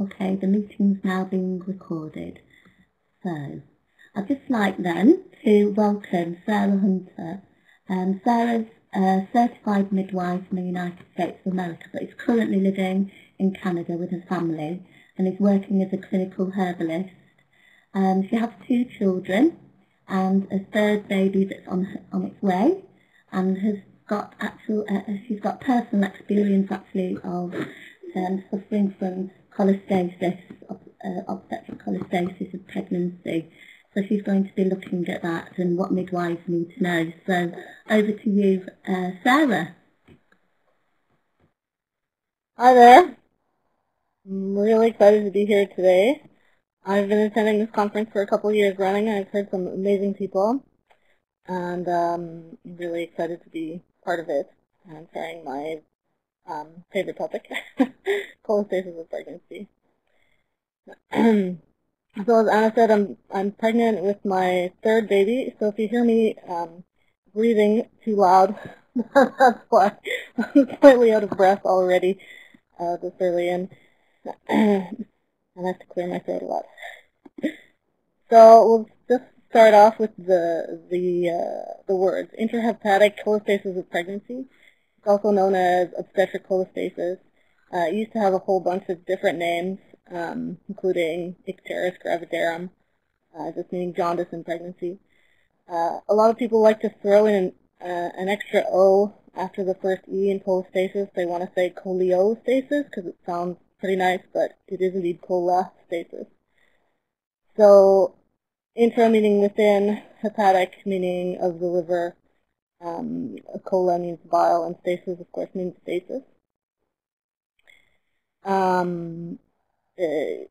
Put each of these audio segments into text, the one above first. Okay, the meeting's now being recorded. So, I'd just like then to welcome Sarah Hunter. Sarah's a certified midwife in the United States of America, but is currently living in Canada with her family and is working as a clinical herbalist. She has 2 children and a 3rd baby that's on its way, and has got she's got personal experience actually of suffering from cholestasis, obstetric cholestasis of pregnancy. So she's going to be looking at that and what midwives need to know. So over to you, Sarah. Hi there. I'm really excited to be here today. I've been attending this conference for a couple of years running, and I've heard some amazing people. And I'm really excited to be part of it and sharing my favorite topic, cholestasis of pregnancy. So as Anna said, I'm pregnant with my 3rd baby, so if you hear me breathing too loud, that's why I'm slightly out of breath already this early in. And I have to clear my throat a lot. So we'll just start off with the words. Intrahepatic cholestasis of pregnancy. It's also known as obstetric cholestasis. It used to have a whole bunch of different names, including Icterus gravidarum, just meaning jaundice in pregnancy. A lot of people like to throw in an extra O after the first E in cholestasis. They want to say coleostasis because it sounds pretty nice, but it is indeed cholestasis. So intra meaning within, hepatic meaning of the liver, cola means bile, and stasis, of course, means stasis. So the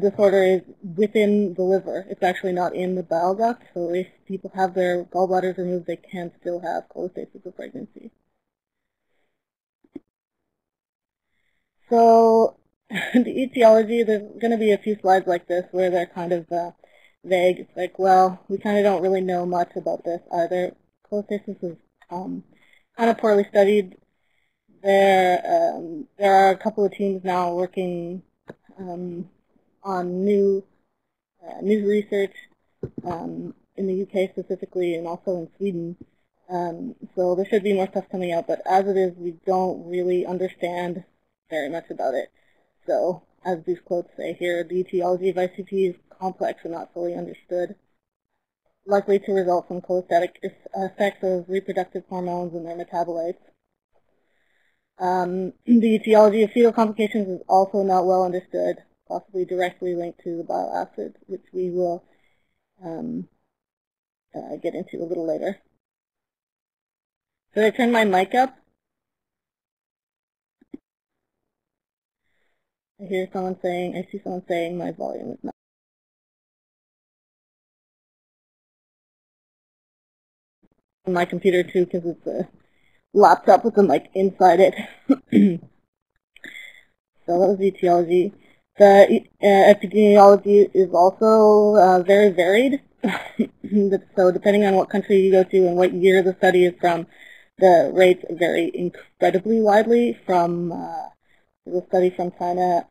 disorder is within the liver. It's actually not in the bile duct, so if people have their gallbladders removed, they can still have cholestasis of pregnancy. So the etiology, there's going to be a few slides like this where they're kind of vague. It's like, well, we kind of don't really know much about this either. Cholestasis is kind of poorly studied. There are a couple of teams now working on new research in the UK specifically, and also in Sweden. So there should be more stuff coming out, but as it is, we don't really understand very much about it. So as these quotes say here, the etiology of ICP is complex and not fully understood, likely to result from cholestatic effects of reproductive hormones and their metabolites. The etiology of fetal complications is also not well understood, possibly directly linked to the bile acid, which we will get into a little later. Should I turn my mic up? I hear someone saying, I see someone saying my volume is not. My computer too, because it's a laptop with the mic inside it. So that was etiology. The epidemiology is also very varied. So depending on what country you go to and what year the study is from, the rates vary incredibly widely. From the study from China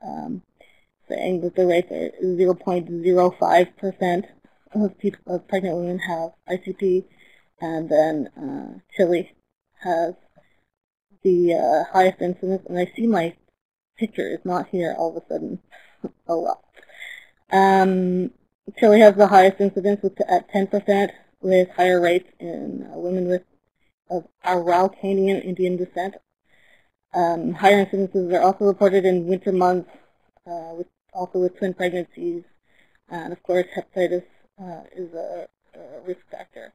saying that the rates are 0.05% of pregnant women have ICP, and then Chile has the highest incidence, and I see my picture is not here all of a sudden. Oh well. Chile has the highest incidence at 10%, with higher rates in women of Araucanian Indian descent. Higher incidences are also reported in winter months, also with twin pregnancies, and of course hepatitis is a risk factor.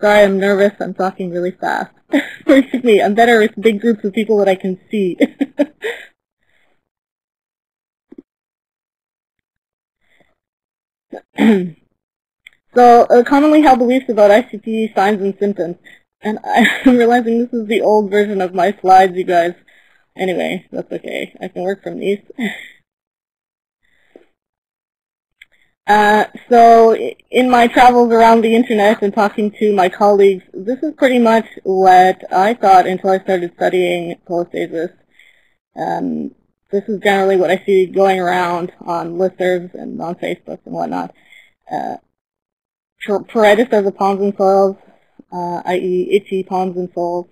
Sorry, I'm nervous. I'm talking really fast. Excuse me. I'm better with big groups of people that I can see. So, commonly held beliefs about ICP signs and symptoms. And I'm realizing this is the old version of my slides, you guys. Anyway, that's okay. I can work from these. So in my travels around the internet and talking to my colleagues, this is pretty much what I thought until I started studying cholestasis. This is generally what I see going around on listservs and on Facebook and whatnot. Pruritus of the palms and soles, i.e. itchy palms and soles,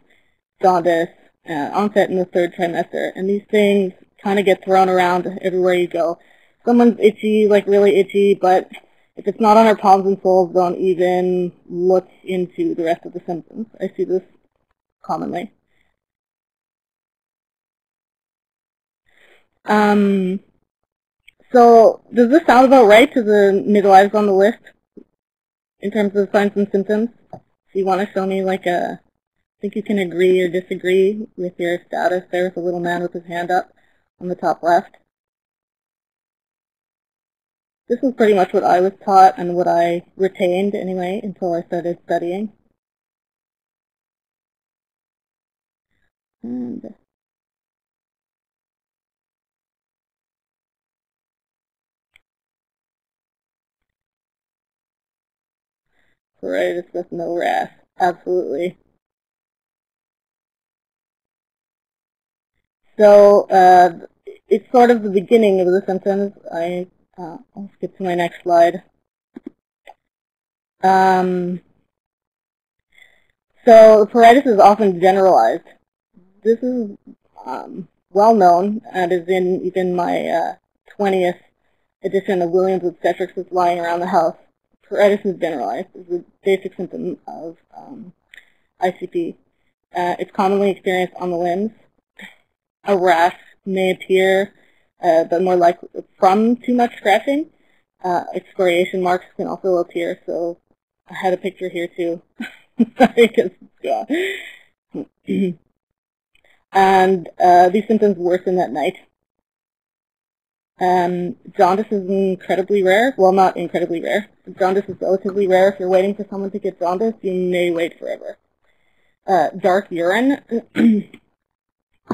jaundice, onset in the third trimester. And these things kind of get thrown around everywhere you go. Someone's itchy, like really itchy, but if it's not on her palms and soles, don't even look into the rest of the symptoms. I see this commonly. So does this sound about right to the midwives on the list in terms of signs and symptoms? If you want to show me like a, I think you can agree or disagree with your status. There's a little man with his hand up on the top left. This is pretty much what I was taught and what I retained anyway until I started studying. And pruritus with no rash. Absolutely. So it's sort of the beginning of the symptoms. I'll skip to my next slide. So pruritus is often generalized. This is well known, and is in even my 20th edition of Williams Obstetrics that's lying around the house. Pruritus is generalized. It's a basic symptom of ICP. It's commonly experienced on the limbs. A rash may appear, but more likely from too much scratching. Excoriation marks can also appear. So I had a picture here too. Sorry, 'cause, yeah. And these symptoms worsen at night. Jaundice is incredibly rare. Well, not incredibly rare. Jaundice is relatively rare. If you're waiting for someone to get jaundice, you may wait forever. Dark urine.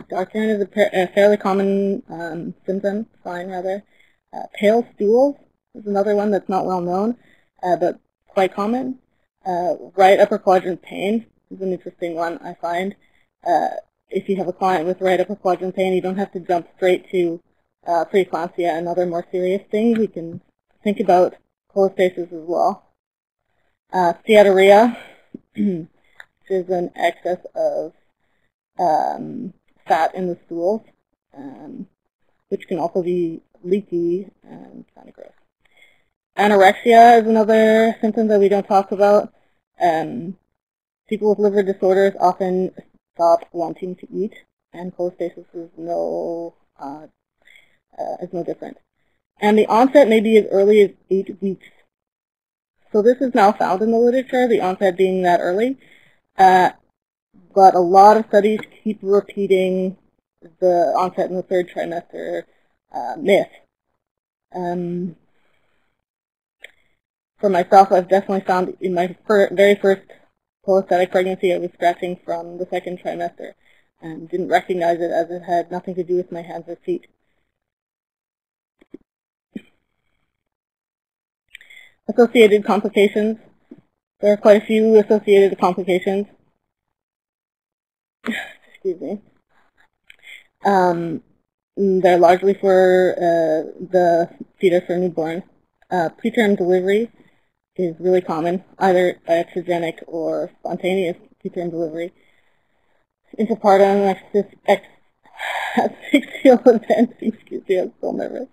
Dark urine is a fairly common sign, rather. Pale stools is another one that's not well known, but quite common. Right upper quadrant pain is an interesting one, I find. If you have a client with right upper quadrant pain, you don't have to jump straight to preeclampsia and other more serious things. We can think about cholestasis as well. Steatorrhea, which is an excess of fat in the stools, which can also be leaky and kind of gross. Anorexia is another symptom that we don't talk about. People with liver disorders often stop wanting to eat, and cholestasis is no different. And the onset may be as early as 8 weeks. So this is now found in the literature, the onset being that early. But a lot of studies keep repeating the onset in the third trimester myth. For myself, I've definitely found in my very first cholestatic pregnancy, I was scratching from the second trimester and didn't recognize it, as it had nothing to do with my hands or feet. Associated complications. There are quite a few associated complications. Excuse me. They're largely for the fetus or newborn. Preterm delivery is really common, either iatrogenic or spontaneous preterm delivery. Intrapartum asphyxial events. Excuse me, I'm so nervous.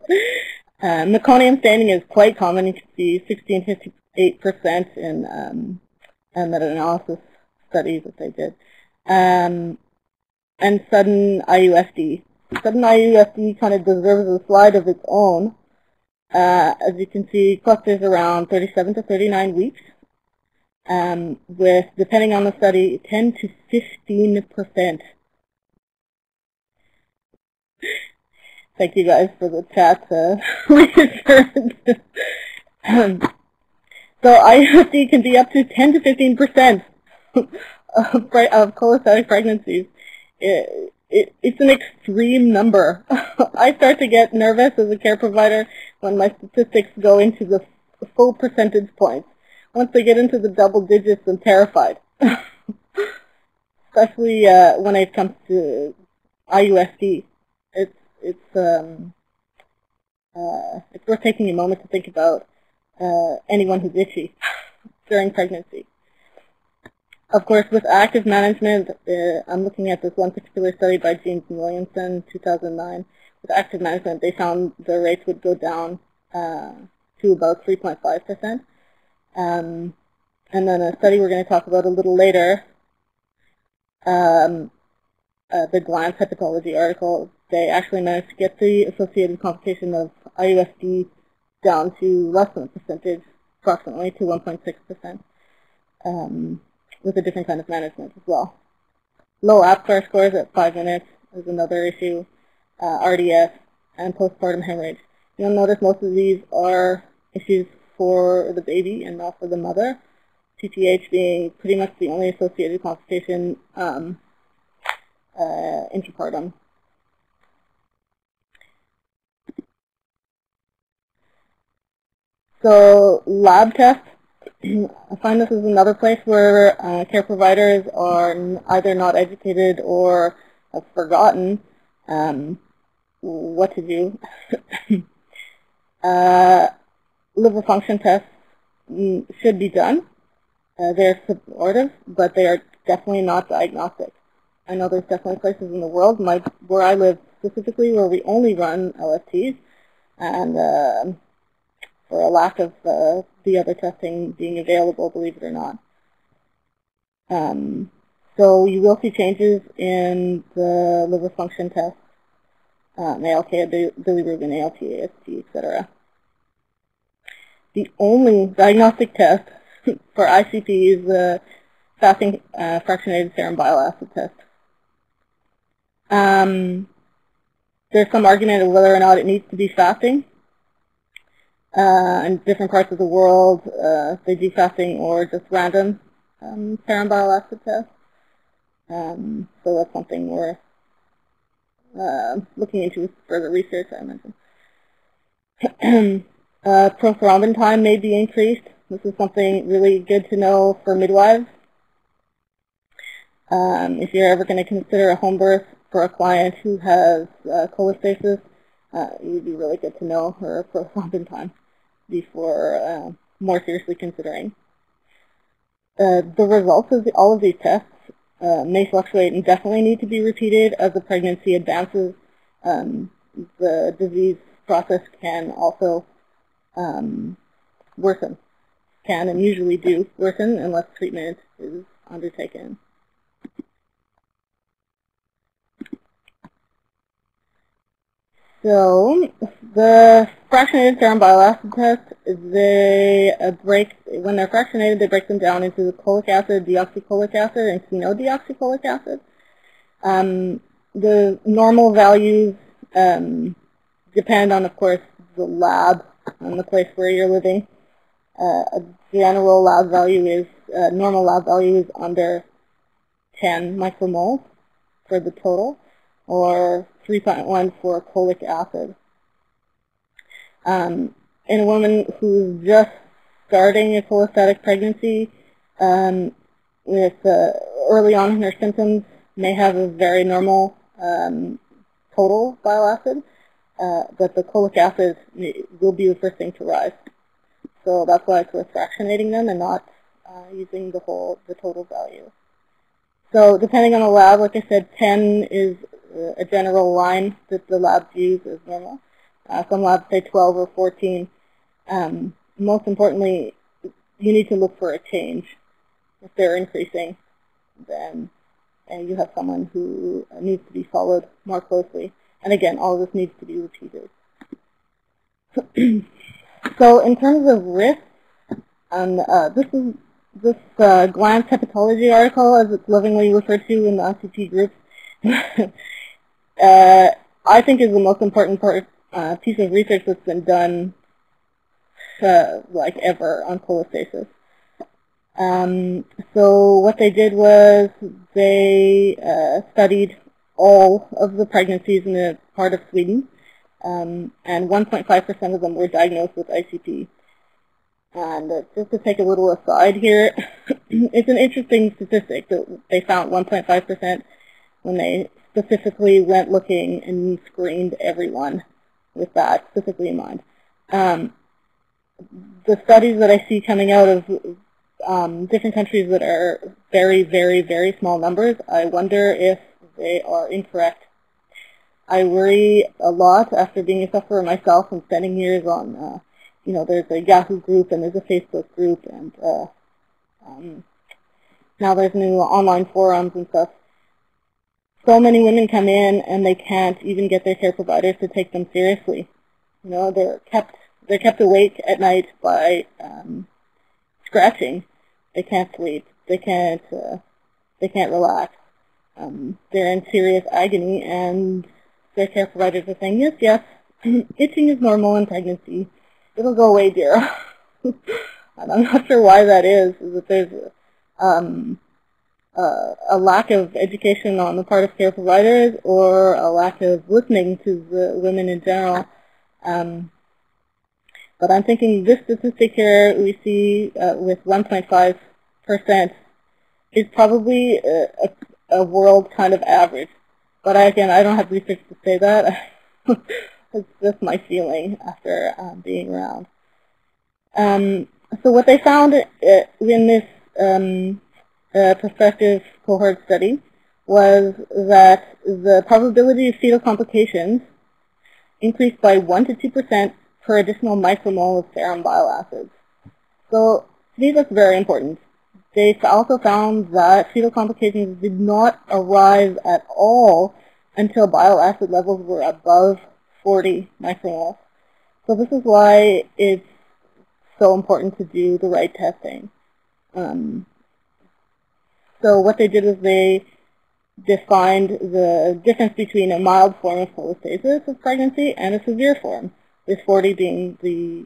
Meconium staining is quite common. You can see 16.58% in meta-analysis studies that they did. And sudden IUFD. Sudden IUFD kind of deserves a slide of its own. As you can see, clusters around 37 to 39 weeks, with, depending on the study, 10 to 15%. Thank you guys for the chat reassurance. So IUFD can be up to 10 to 15% of cholestatic pregnancies. It's an extreme number. I start to get nervous as a care provider when my statistics go into the full percentage points. Once they get into the double digits, I'm terrified. Especially when it comes to IUFD. it's worth taking a moment to think about anyone who's itchy during pregnancy. Of course, with active management, I'm looking at this one particular study by James Williamson, 2009. With active management, they found the rates would go down to about 3.5%. And then a study we're going to talk about a little later, the Glantz Hepatology article, they actually managed to get the associated complication of IUFD down to less than a percentage, approximately to 1.6%, with a different kind of management as well. Low APGAR scores at 5 minutes is another issue, RDS, and postpartum hemorrhage. You'll notice most of these are issues for the baby and not for the mother, PTH being pretty much the only associated complication intrapartum. So lab tests, I find this is another place where care providers are either not educated or have forgotten what to do. Liver function tests should be done. They're supportive, but they are definitely not diagnostic. I know there's definitely places in the world, where I live specifically, where we only run LFTs, and for a lack of the other testing being available, believe it or not. So you will see changes in the liver function test, ALK, bilirubin, ALT, AST, etc. The only diagnostic test for ICP is the fasting fractionated serum bile acid test. There's some argument of whether or not it needs to be fasting. In different parts of the world, they do fasting or just random serum bile acid tests. So that's something we're looking into with further research, I mentioned. Prothrombin time may be increased. This is something really good to know for midwives. If you're ever going to consider a home birth for a client who has cholestasis, it would be really good to know her prothrombin time before more seriously considering. The results of all of these tests may fluctuate and definitely need to be repeated as the pregnancy advances. The disease process can also worsen, can and usually do worsen unless treatment is undertaken. So the fractionated serum bile acid test, when they're fractionated, they break them down into the cholic acid, deoxycholic acid, and quinodeoxycholic acid. The normal values depend on, of course, the lab and the place where you're living. A general lab value is, normal lab value is under 10 micromoles for the total, or 3.1 for cholic acid. In a woman who's just starting a cholestatic pregnancy, with early on in her symptoms, may have a very normal total bile acid, but the cholic acid will be the first thing to rise. So that's why it's worth fractionating them and not using the total value. So depending on the lab, like I said, 10 is a general line that the labs use as normal. Some labs say 12 or 14. Most importantly, you need to look for a change. If they're increasing, then you have someone who needs to be followed more closely. And again, all of this needs to be repeated. So in terms of risk, this Glantz Hepatology article, as it's lovingly referred to in the ICP groups, I think is the most important piece of research that's been done, like ever, on cholestasis. So what they did was they studied all of the pregnancies in a part of Sweden, and 1.5% of them were diagnosed with ICP. And just to take a little aside here, it's an interesting statistic that they found 1.5% when they specifically went looking and screened everyone with that specifically in mind. The studies that I see coming out of different countries that are very, very, very small numbers, I wonder if they are incorrect. I worry a lot after being a sufferer myself and spending years on, you know, there's a Yahoo group and there's a Facebook group and now there's new online forums and stuff. So many women come in and they can't even get their care providers to take them seriously. You know, they're kept awake at night by scratching. They can't sleep. They can't relax. They're in serious agony, and their care providers are saying, "Yes, yes, itching is normal in pregnancy. It'll go away, dear." And I'm not sure why that is. Is that there's a lack of education on the part of care providers, or a lack of listening to the women in general. But I'm thinking this statistic here we see with 1.5% is probably a world kind of average. But again, I don't have research to say that. It's just my feeling after being around. So what they found in this prospective cohort study was that the probability of fetal complications increased by 1 to 2% per additional micromole of serum bile acids. So to me, that's very important. They also found that fetal complications did not arise at all until bile acid levels were above 40 micromoles. So this is why it's so important to do the right testing. So what they did was they defined the difference between a mild form of cholestasis of pregnancy and a severe form, with 40 being the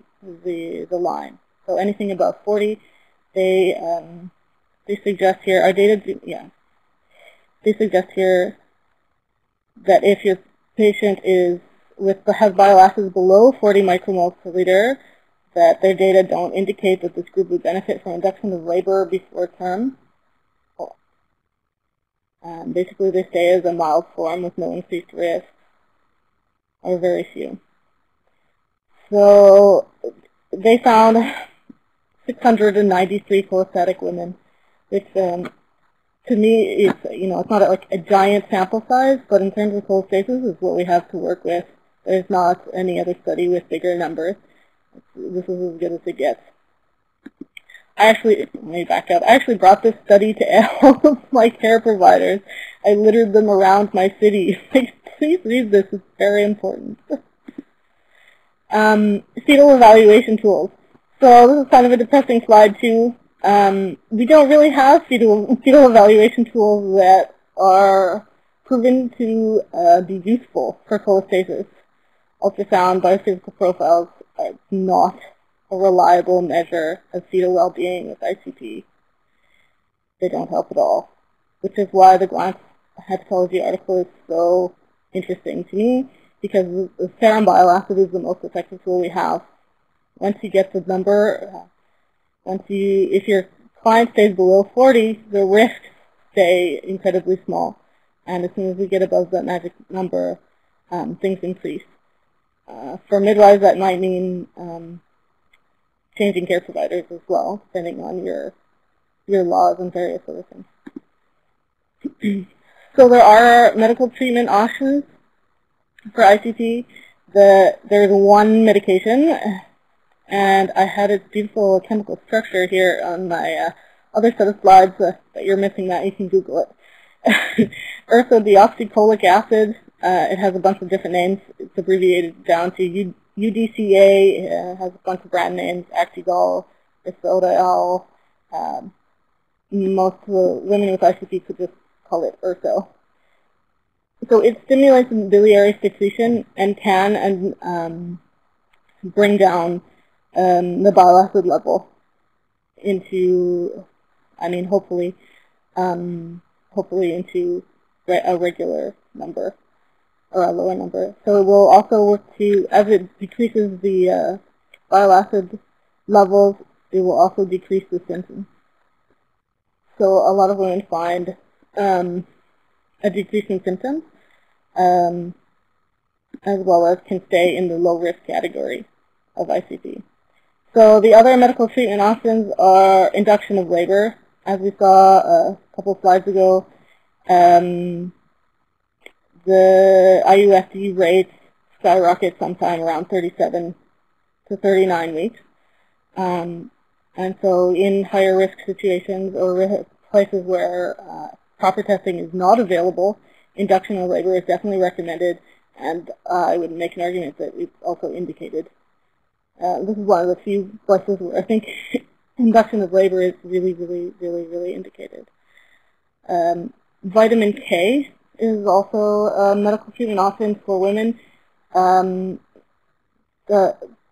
line. So anything above 40, they suggest here They suggest here that if your patient is has bile acids below 40 micromoles per liter, that their data don't indicate that this group would benefit from induction of labor before term. Basically, they say is a mild form with no increased risk, or very few. So they found 693 cholestatic women, which to me is, you know, it's not like a giant sample size, but in terms of cholestasis is what we have to work with. There's not any other study with bigger numbers. This is as good as it gets. Let me back up. I actually brought this study to all of my care providers. I littered them around my city. Like, please read this. It's very important. Fetal evaluation tools. So this is kind of a depressing slide too. We don't really have fetal evaluation tools that are proven to be useful for cholestasis. Ultrasound, biophysical profiles are not a reliable measure of fetal well-being with ICP. They don't help at all, which is why the Glantz Hepatology article is so interesting to me, because the serum bile acid is the most effective tool we have. Once you get the number, if your client stays below 40, the risks stay incredibly small. And as soon as we get above that magic number, things increase. For midwives, that might mean changing care providers as well, depending on your laws and various other things. So there are medical treatment options for ICP. There's one medication, and I had a beautiful chemical structure here on my other set of slides, but you're missing that. You can Google it. Ursodeoxycholic acid. It has a bunch of different names. It's abbreviated down to UDCA. It has a bunch of brand names: Actigol, Bisodial. Most women with ICP could just call it Urso. So it stimulates biliary secretion and can bring down the bile acid level into, hopefully, into a regular number or a lower number. So it will also work to, as it decreases the bile acid levels, it will also decrease the symptoms. So a lot of women find a decrease in symptoms. as well as can stay in the low-risk category of ICP. So the other medical treatment options are induction of labor, as we saw a couple slides ago. The IUFD rates skyrocket sometime around 37 to 39 weeks. And so in higher risk situations or places where proper testing is not available, induction of labor is definitely recommended, and I would make an argument that it's also indicated. This is one of the few places where I think induction of labor is really indicated. Vitamin K is also a medical treatment option for women. The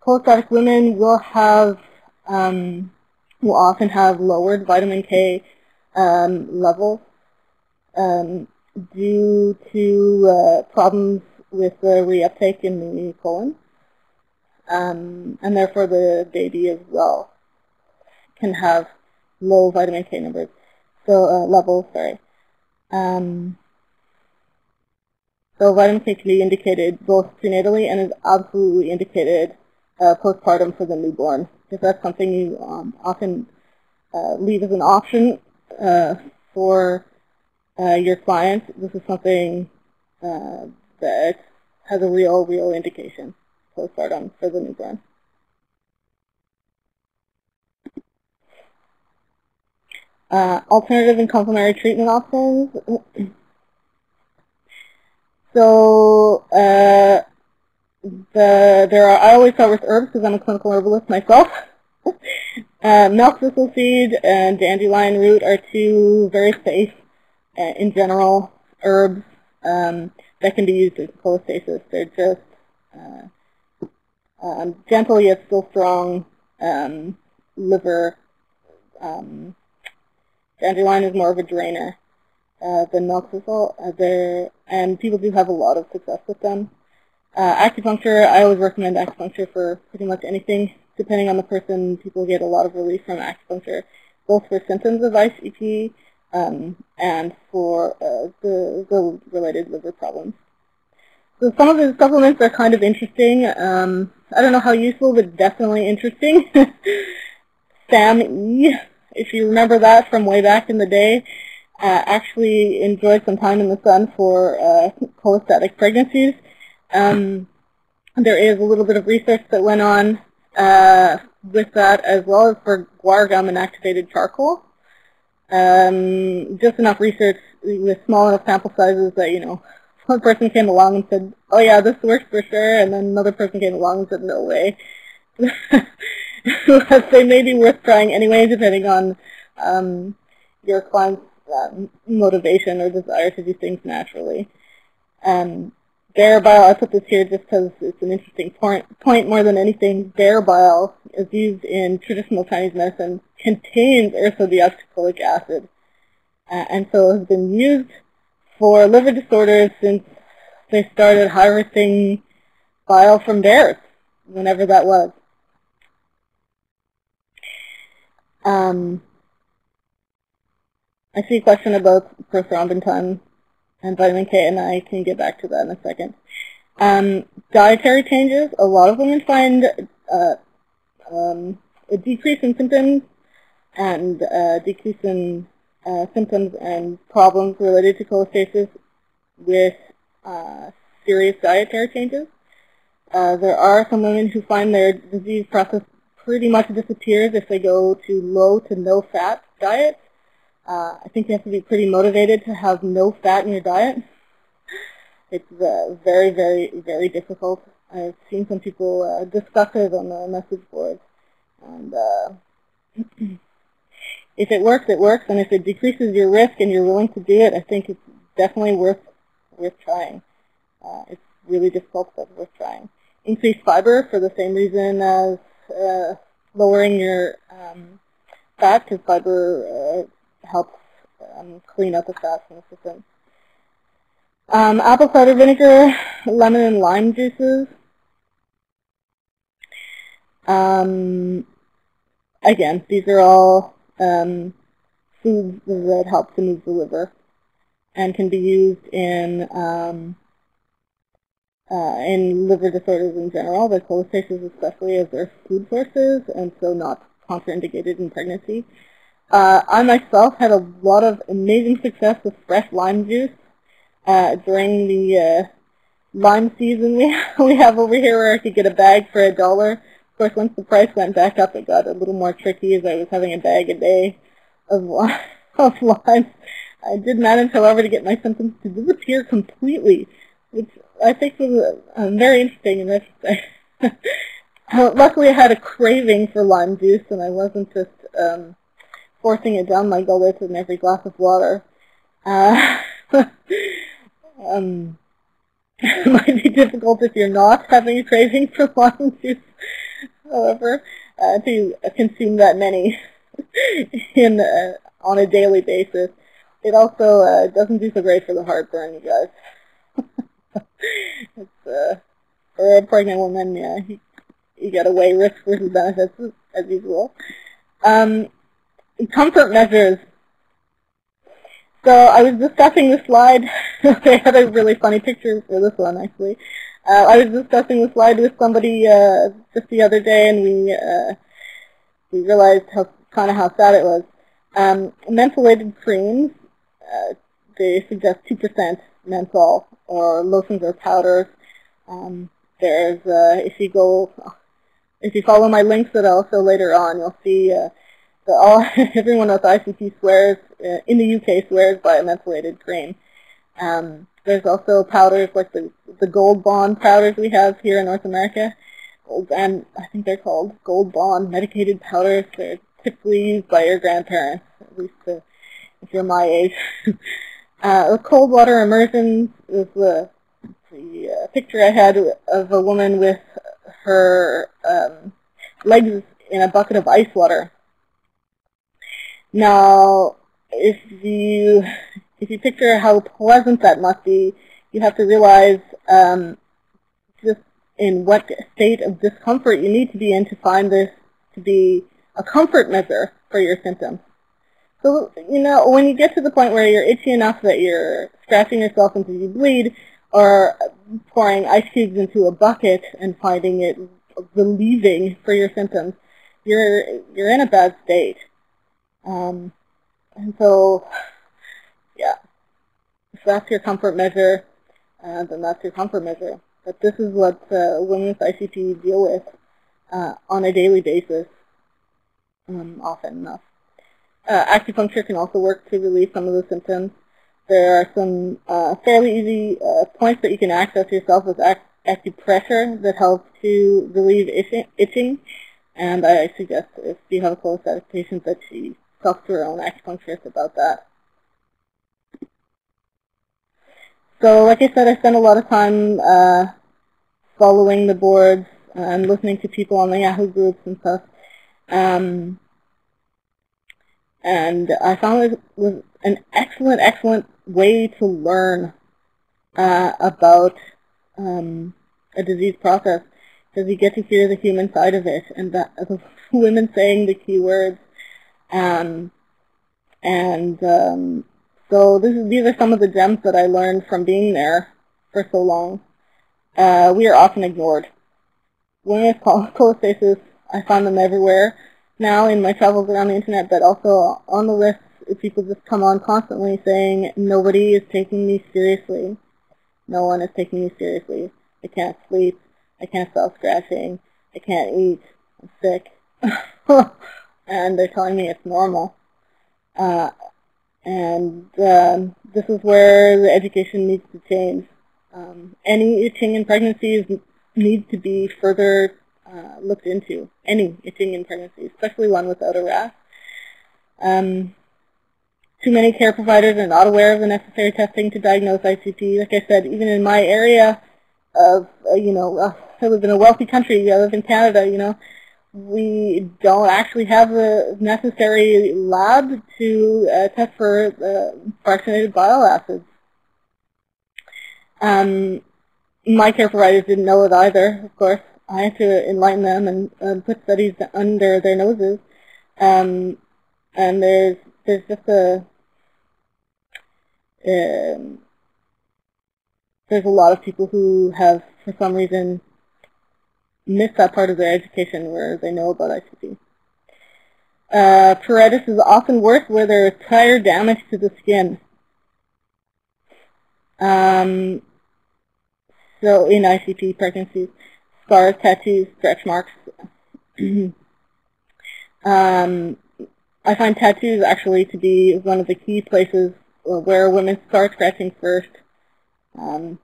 cholestatic women will often have lowered vitamin K levels due to problems with the reuptake in the colon. And therefore the baby as well can have low vitamin K numbers, so levels, sorry. So vitamin K can be indicated both prenatally and is absolutely indicated postpartum for the newborn, if that's something you often leave as an option for your clients. This is something that has a real indication postpartum for the newborn. Alternative and complementary treatment options. So I always start with herbs because I'm a clinical herbalist myself. Milk thistle seed and dandelion root are two very safe, in general, herbs that can be used in cholestasis. They're just gentle yet still strong liver. Dandelion is more of a drainer than milk thistle, and people do have a lot of success with them. Acupuncture, I always recommend acupuncture for pretty much anything. Depending on the person, people get a lot of relief from acupuncture, both for symptoms of ICP and for the related liver problems. So some of the supplements are kind of interesting. I don't know how useful, but definitely interesting. SAMe, if you remember that from way back in the day, actually enjoyed some time in the sun for cholestatic pregnancies. There is a little bit of research that went on with that, as well as for guar gum and activated charcoal. Just enough research with small enough sample sizes that, you know, one person came along and said, oh yeah, this works for sure, and then another person came along and said, no way. They may be worth trying anyway, depending on your client's motivation or desire to do things naturally. Bear bile, I put this here just because it's an interesting point more than anything. Bear bile, as used in traditional Chinese medicine, contains ursodeoxycholic acid, and so has been used for liver disorders since they started harvesting bile from bears, whenever that was. I see a question about prothrombin time and vitamin K, and I can get back to that in a second. Dietary changes. A lot of women find a decrease in symptoms and a decrease in symptoms and problems related to cholestasis with serious dietary changes. There are some women who find their disease process pretty much disappears if they go to low to no fat diets. I think you have to be pretty motivated to have no fat in your diet. It's very, very, very difficult. I've seen some people discuss it on the message board. And if it works, it works. And if it decreases your risk and you're willing to do it, I think it's definitely worth trying. It's really difficult, but worth trying. Increase fiber for the same reason as lowering your fat, because fiber helps clean up the fat from the system. Apple cider vinegar, lemon and lime juices. Again, these are all foods that help to move the liver and can be used in and liver disorders in general, but cholestasis especially, as their food sources, and so not contraindicated in pregnancy. I myself had a lot of amazing success with fresh lime juice during the lime season we have over here, where I could get a bag for $1. Of course, once the price went back up, it got a little more tricky, as I was having a bag a day of limes. I did manage, however, to get my symptoms to disappear completely, which I think was very interesting in retrospect. Luckily, I had a craving for lime juice, and I wasn't just forcing it down my gullet in every glass of water. It might be difficult if you're not having a craving for lime juice, however, to consume that many on a daily basis. It also doesn't do so great for the heartburn, you guys. It's, for a pregnant woman, yeah, you got to weigh risks versus benefits, as usual. Comfort measures. So I was discussing this slide. They had a really funny picture for this one, actually. I was discussing this slide with somebody just the other day, and we realized how sad it was. Mentholated creams, they suggest 2% menthol, or lotions or powders. If you follow my links that I'll show later on, you'll see that everyone with ICP swears, in the UK, swears by a mentholated cream. There's also powders like the Gold Bond powders we have here in North America, and I think they're called Gold Bond medicated powders. They're typically used by your grandparents, at least if you're my age. Cold water immersion is the picture I had of a woman with her legs in a bucket of ice water. Now, if you picture how pleasant that must be, you have to realize just in what state of discomfort you need to be in to find this to be a comfort measure for your symptoms. So, when you get to the point where you're itchy enough that you're scratching yourself until you bleed, or pouring ice cubes into a bucket and finding it relieving for your symptoms, you're in a bad state. And so, yeah, if that's your comfort measure, then that's your comfort measure. But this is what women with ICP deal with on a daily basis, often enough. Acupuncture can also work to relieve some of the symptoms. There are some fairly easy points that you can access yourself with acupressure that help to relieve itching. And I suggest, if you have a cholestatic patient, that she talks to her own acupuncturist about that. So, like I said, I spend a lot of time following the boards and listening to people on the Yahoo groups and stuff. And I found it was an excellent, excellent way to learn about a disease process, because you get to hear the human side of it, and the women saying the key words. So these are some of the gems that I learned from being there for so long. We are often ignored. Women with cholestasis, I found them everywhere now in my travels around the internet, but also on the list. People just come on constantly saying, nobody is taking me seriously. No one is taking me seriously. I can't sleep. I can't stop scratching. I can't eat. I'm sick. And they're telling me it's normal. This is where the education needs to change. Any itching in pregnancies needs to be further looked into. Any itching in pregnancy, especially one without a rash. Too many care providers are not aware of the necessary testing to diagnose ICP. Like I said, even in my area of, I live in a wealthy country, I live in Canada, we don't actually have the necessary lab to test for fractionated bile acids. My care providers didn't know it either, of course. I had to enlighten them and put studies under their noses. And there's just there's a lot of people who have for some reason, miss that part of their education where they know about ICP. Pruritus is often worse where there is tire damage to the skin. So in ICP pregnancies, scars, tattoos, stretch marks. I find tattoos actually to be one of the key places where women start scratching first.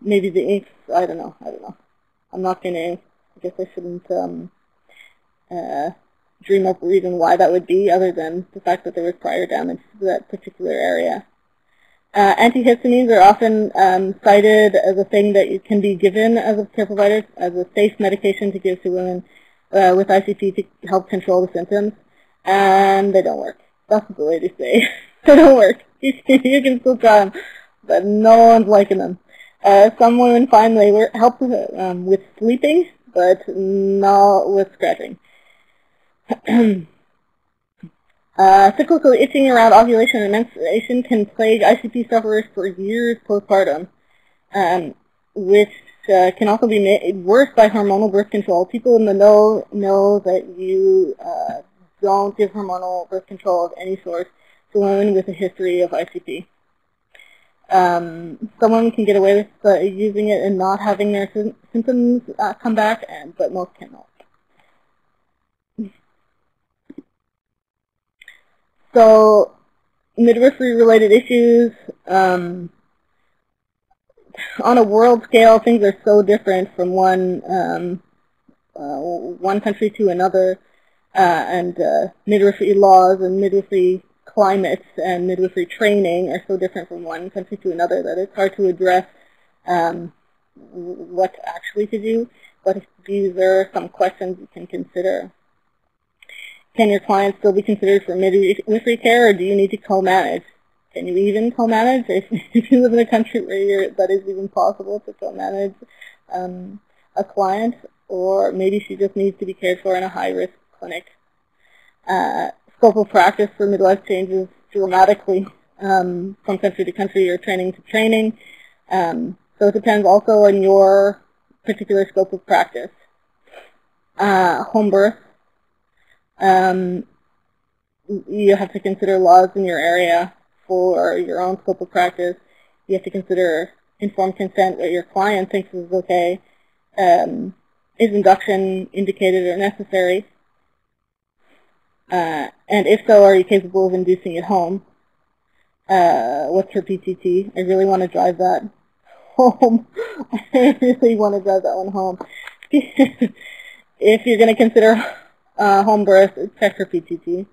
Maybe the inks, I don't know. I'm not going to, I guess I shouldn't dream up a reason why that would be other than the fact that there was prior damage to that particular area. Antihistamines are often cited as a thing that can be given as a care provider, as a safe medication to give to women with ICP to help control the symptoms, and they don't work. That's what the ladies say. They don't work. You can still try them, but no one's liking them. Some women find they help with sleeping, but not with scratching. Cyclical itching around ovulation and menstruation can plague ICP sufferers for years postpartum, which can also be made worse by hormonal birth control. People in the know that you don't give hormonal birth control of any sort to women with a history of ICP. Someone can get away with using it and not having their symptoms come back, but most cannot. So midwifery-related issues, on a world scale, things are so different from one country to another, and midwifery laws and midwifery climates and midwifery training are so different from one country to another that it's hard to address what actually to do, but these are some questions you can consider. Can your client still be considered for midwifery care, or do you need to co-manage? Can you even co-manage if you live in a country where that is even possible to co-manage a client, or maybe she just needs to be cared for in a high-risk clinic? Scope of practice for midwives changes dramatically from country to country or training to training, so it depends also on your particular scope of practice. Home birth. You have to consider laws in your area for your own scope of practice. You have to consider informed consent, what your client thinks is okay. Is induction indicated or necessary? And if so, are you capable of inducing at home? What's your PTT? I really want to drive that home. If you're going to consider home birth, check her PTT.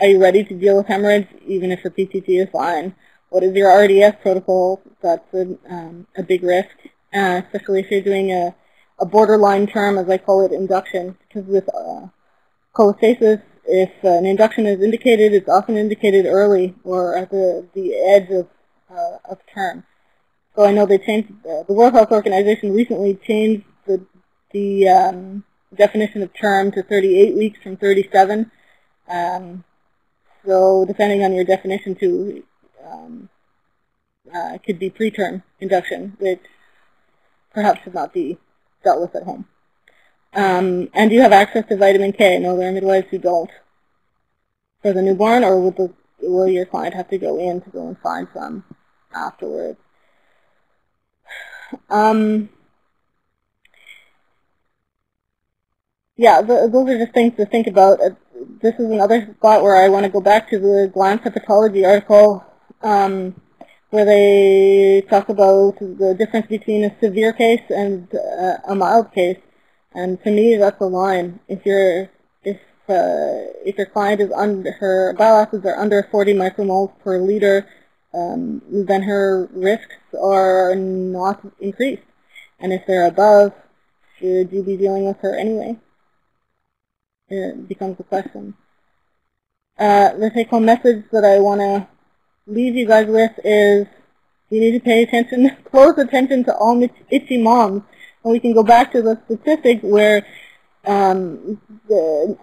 Are you ready to deal with hemorrhage, even if her PTT is fine? What is your RDS protocol? That's a big risk, especially if you're doing a borderline term, as I call it, induction. Because with cholestasis, if an induction is indicated, it's often indicated early or at the edge of term. So I know they changed, the World Health Organization recently changed the definition of term to 38 weeks from 37. So depending on your definition too, could be preterm induction, which perhaps should not be dealt with at home. And do you have access to vitamin K? No, there are midwives who don't for the newborn, or will your client have to go in to go and find some afterwards? Yeah, those are just things to think about. This is another spot where I want to go back to the Glantz Hepatology article where they talk about the difference between a severe case and a mild case. And to me, that's the line. If your client is her bile acids are under 40 micromoles per liter, then her risks are not increased. And if they're above, should you be dealing with her anyway? It becomes a question. The take-home message that I want to leave you guys with is you need to pay attention, close attention to all itchy moms. And we can go back to the statistic where what's the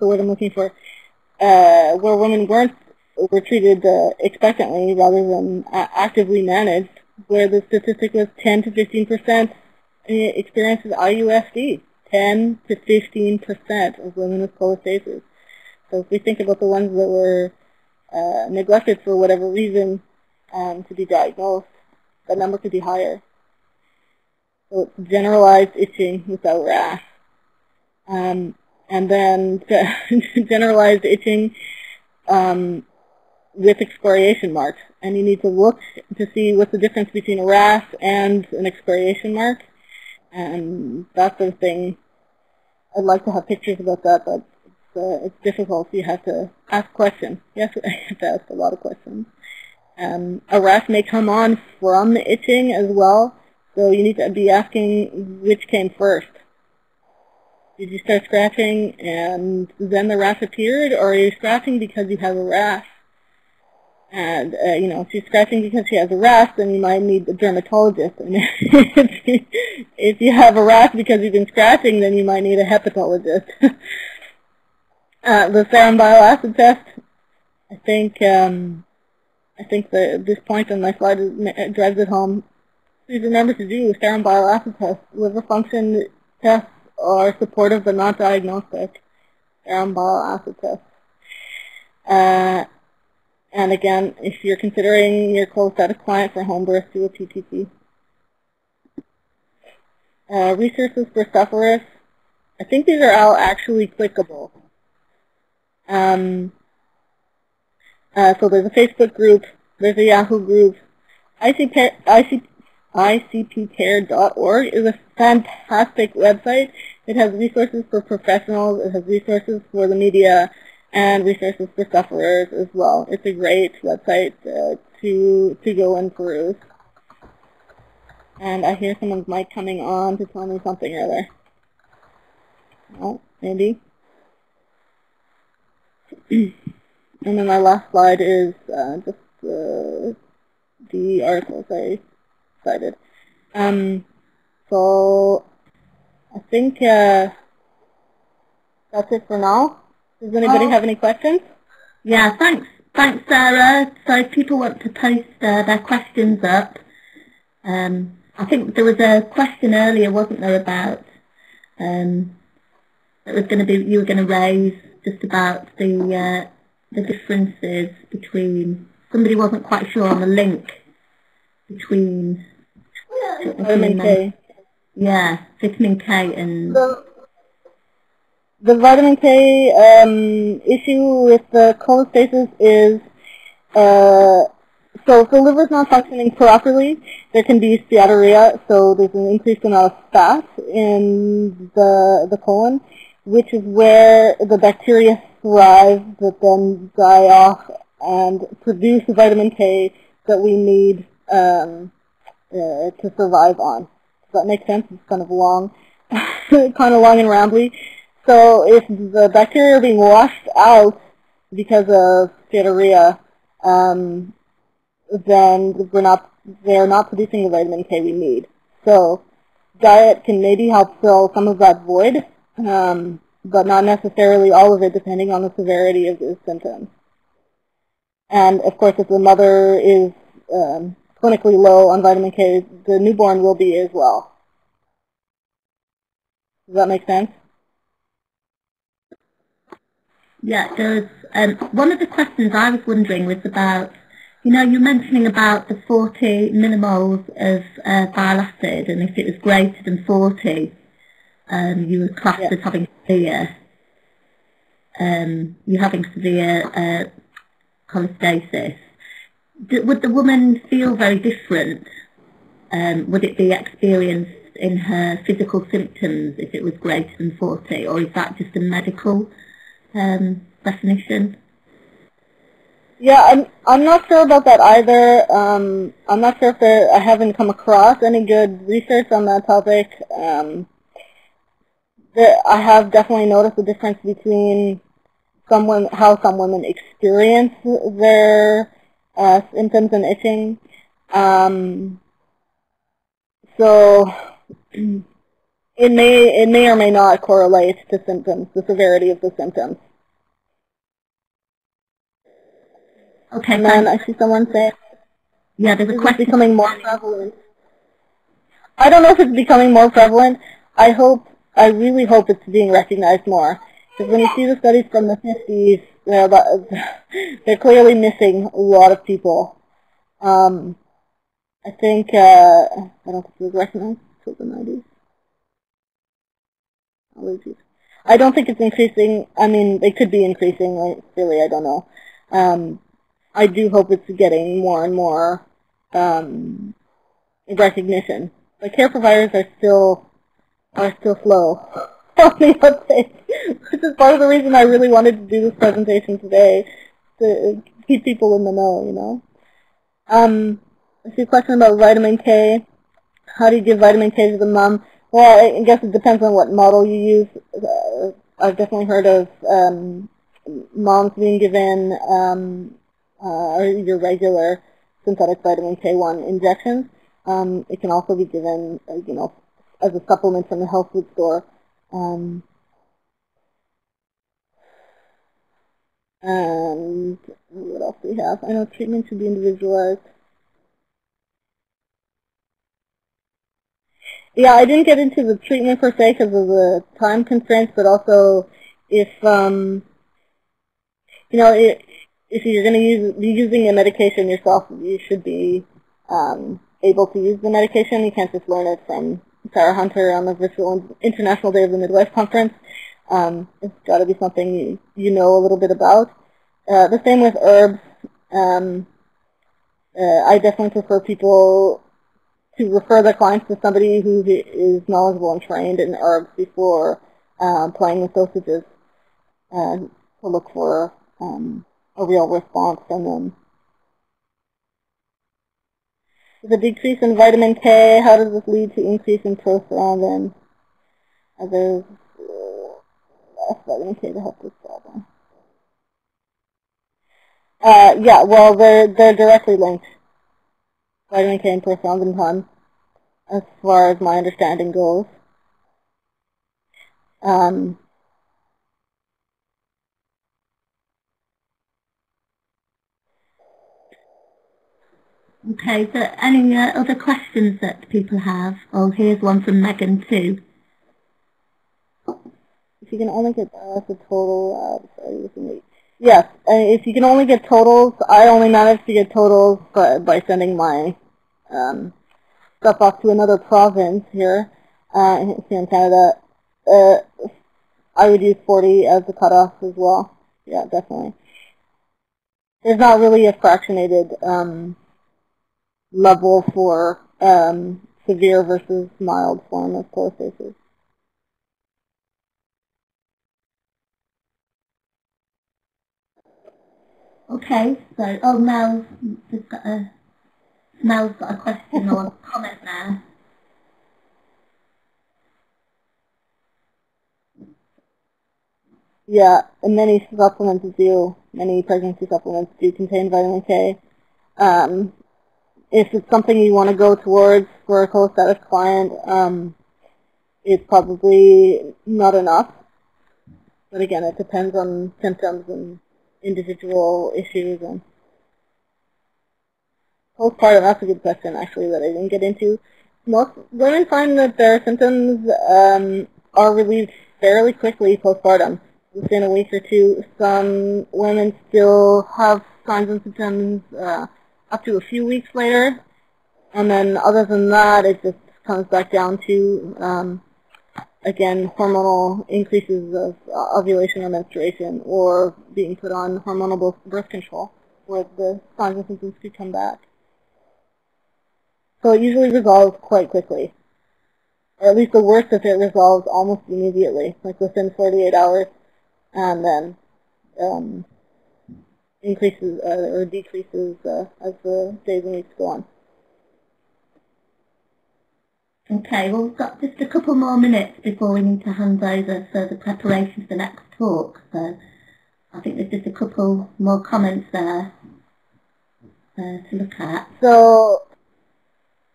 word I'm looking for? Where women were treated expectantly rather than actively managed. where the statistic was 10 to 15% experience with IUFD. 10 to 15% of women with cholestasis. So if we think about the ones that were neglected for whatever reason to be diagnosed, that number could be higher. So it's generalized itching without rash. And then generalized itching with excoriation marks. And you need to look to see what's the difference between a rash and an excoriation mark. And that sort of thing. I'd like to have pictures about that, but it's difficult. You have to ask questions. You have to ask a lot of questions. A rash may come on from the itching as well, so you need to be asking which came first. Did you start scratching and then the rash appeared, or are you scratching because you have a rash? And, you know, if she's scratching because she has a rash, then you might need a dermatologist. And if you have a rash because you've been scratching, then you might need a hepatologist. The serum bile acid test, I think this point on my slide drives it home. Please remember to do serum bile acid tests. Liver function tests are supportive but not diagnostic. Serum bile acid tests. And again, if you're considering your cholestatic client for home birth, do a PTT. Resources for sufferers. I think these are all actually clickable. So there's a Facebook group. There's a Yahoo group. ICPcare.org is a fantastic website. It has resources for professionals. It has resources for the media, and resources for sufferers as well. It's a great website to go and peruse. And I hear someone's mic coming on to tell me something or other. Oh, maybe. And then my last slide is just the articles I cited. So I think that's it for now. Does anybody have any questions? Yeah, thanks, Sarah. So if people want to post their questions up, I think there was a question earlier, wasn't there, about that was going to be you were going to raise just about the differences between somebody wasn't quite sure on the link between vitamin K. Yeah, vitamin K and. So, the vitamin K issue with the cholestasis is, so if the liver is not functioning properly, there can be steatorrhea, so there's an increased amount of fat in the colon, which is where the bacteria thrive that then die off and produce the vitamin K that we need to survive on. Does that make sense? It's kind of long, and rambly. So if the bacteria are being washed out because of steatorrhea, then they're not producing the vitamin K we need. So diet can maybe help fill some of that void, but not necessarily all of it, depending on the severity of the symptoms. And of course, if the mother is clinically low on vitamin K, the newborn will be as well. Does that make sense? Yeah, it does. One of the questions I was wondering was about, you know, you're mentioning about the 40 millimoles of bile acid, and if it was greater than 40, you were classed as having severe, cholestasis. Would the woman feel very different? Would it be experienced in her physical symptoms if it was greater than 40, or is that just a medical definition? Yeah, I'm not sure about that either. I'm not sure if I haven't come across any good research on that topic. I have definitely noticed the difference between how some women experience their symptoms and itching. So it may or may not correlate to symptoms, the severity of the symptoms. Okay. And then I see someone say, Yeah, this is becoming more prevalent. I don't know if it's becoming more prevalent. I really hope it's being recognized more. Because when you see the studies from the 50s, they're clearly missing a lot of people. I think, I don't think it was recognized until the 90s. I don't think it's increasing. I mean, it could be increasing. Like, really, I don't know. I do hope it's getting more and more recognition. But care providers are still slow on the uptake, which is part of the reason I really wanted to do this presentation today, to keep people in the know, you know. I see a question about vitamin K. How do you give vitamin K to the mom? Well, I guess it depends on what model you use. I've definitely heard of moms being given your regular synthetic vitamin K1 injections. It can also be given, you know, as a supplement from the health food store. And what else do we have? I know treatment should be individualized. Yeah, I didn't get into the treatment per se because of the time constraints, but also if, you know, if you're going to be using a medication yourself, you should be able to use the medication. You can't just learn it from Sarah Hunter on the virtual International Day of the Midwife Conference. It's got to be something you know a little bit about. The same with herbs. I definitely prefer people to refer their clients to somebody who is knowledgeable and trained in herbs before playing with dosages to look for a real response from them. The decrease in vitamin K, how does this lead to increase in prothrombin? Are there less vitamin K to help this problem? Yeah, well, they're directly linked. Vitamin K and prothrombin time, as far as my understanding goes. Okay, so any other questions that people have? Oh, here's one from Megan too. If you can only get the total, yes, if you can only get totals, I only managed to get totals by sending my stuff off to another province here in Canada. I would use 40 as the cutoff as well. Yeah, definitely. There's not really a fractionated level for severe versus mild form of cholestasis. Okay, so Mel's got a question or a comment now. Yeah, and many supplements do. Many pregnancy supplements do contain vitamin K. If it's something you want to go towards for a cholestatic client, it's probably not enough. But again, it depends on symptoms and individual issues. And postpartum, that's a good question, actually, that I didn't get into. Most women find that their symptoms are relieved fairly quickly postpartum, within a week or two. Some women still have signs and symptoms up to a few weeks later, and then other than that, it just comes back down to, again, hormonal increases of ovulation or menstruation, or being put on hormonal birth control, where the signs and symptoms could come back. So it usually resolves quite quickly, or at least the worst of it resolves almost immediately, like within 48 hours, and then increases or decreases as the days and weeks go on. Okay, well, we've got just a couple more minutes before we need to hand over for the preparation for the next talk. So I think there's just a couple more comments there to look at. So,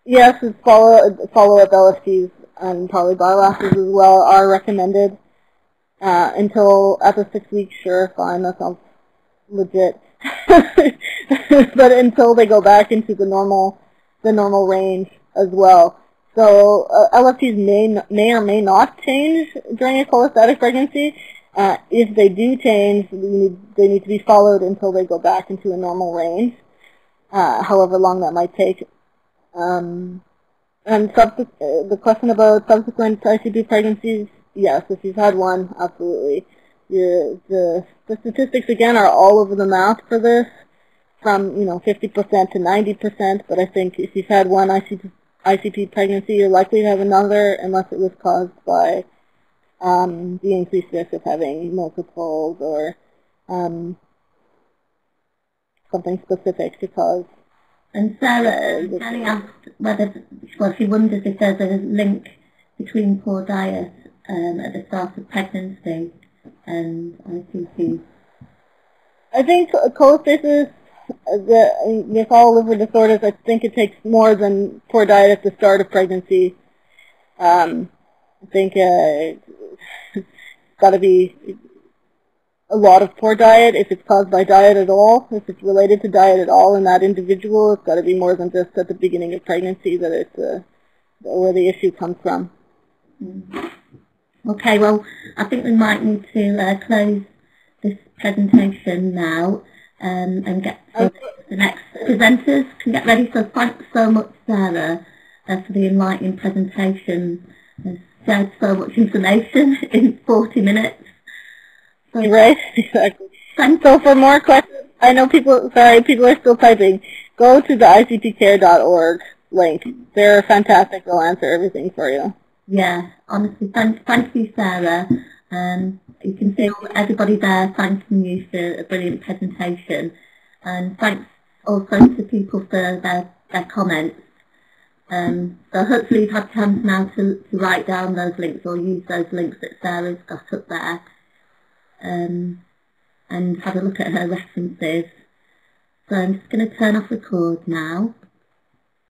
yes, follow-up LFTs and polybiolases as well are recommended until after 6 weeks. Sure, fine, that sounds legit. but until they go back into the normal range as well. So LFTs may or may not change during a cholestatic pregnancy. If they do change, they need to be followed until they go back into a normal range, however long that might take. And the question about subsequent ICP pregnancies, yes, if you've had one, absolutely. The statistics, again, are all over the map for this, from 50% to 90%, but I think if you've had one ICP pregnancy, you're likely to have another unless it was caused by the increased risk of having multiples or something specific to cause. And Sarah, Sally asked whether, well, she wonders if there's a link between poor diet at the start of pregnancy and ICP. I think cholestasis, with all liver disorders, I think it takes more than poor diet at the start of pregnancy. I think it's got to be a lot of poor diet, if it's caused by diet at all, if it's related to diet at all in that individual. It's got to be more than just at the beginning of pregnancy that it's where the issue comes from. Okay, well, I think we might need to close this presentation now and get to the next presenters can get ready. So thanks so much, Sarah, for the enlightening presentation. I've shared so much information in 40 minutes. So, right, exactly. So for more questions, I know people are still typing. Go to the icpcare.org link. They're fantastic. They'll answer everything for you. Yeah, honestly, thank you, Sarah. You can see everybody there thanking you for a brilliant presentation. And thanks also to people for their comments. So hopefully you've had time now to write down those links or use those links that Sarah's got up there. And have a look at her references. So I'm just going to turn off record now.